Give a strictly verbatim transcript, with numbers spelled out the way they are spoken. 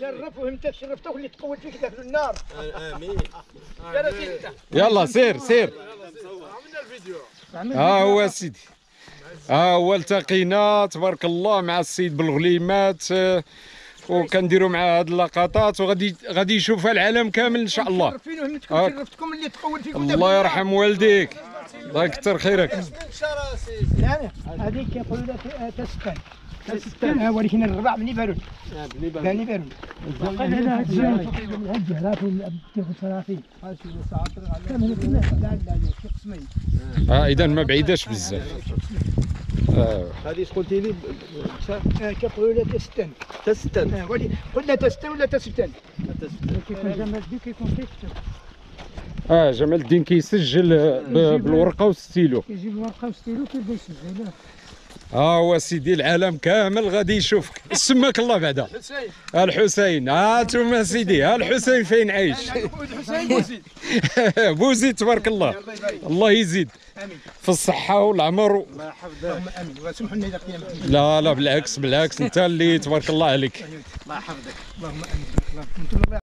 شرفهم تشرفتوا اللي تقوت فيك داخل النار. امين. يلا سير سير. عملنا الفيديو. ها هو سيدي. ها هو التقينا تبارك الله مع السيد بالغليمات وكنديروا مع هاد اللقطات وغادي غادي يشوفها العالم كامل ان شاء الله. شرفتوهم شرفتكم اللي تقوت فيكم. الله يرحم والديك. الله يكثر خيرك. هذيك كيقولوا لها تسكن. ها ولكن الربع بني بارون بني بارون وقال هذا هاد الجهرات والتيخو الصرافين لا لا في قسمين. اه اذا ما بعيداش بزاف. اه هذه شكون قلتي لي كيقولوا لها تستن تستن قلنا تستن ولا تستن كيكون جمال الدين كيكون تستن. اه جمال الدين كيسجل بالورقه والستيلو كيجيب الورقه والستيلو كيبدا يسجل. ها هو سيدي العالم كامل غادي يشوفك سماك الله بعدا. الحسين الحسين ها انتم سيدي. ها الحسين فين عايش؟ بوزيد بوزيد تبارك الله. الله يزيد في الصحة والعمر و... لا لا بالعكس بالعكس انت اللي تبارك الله عليك. الله يحفظك. اللهم امين.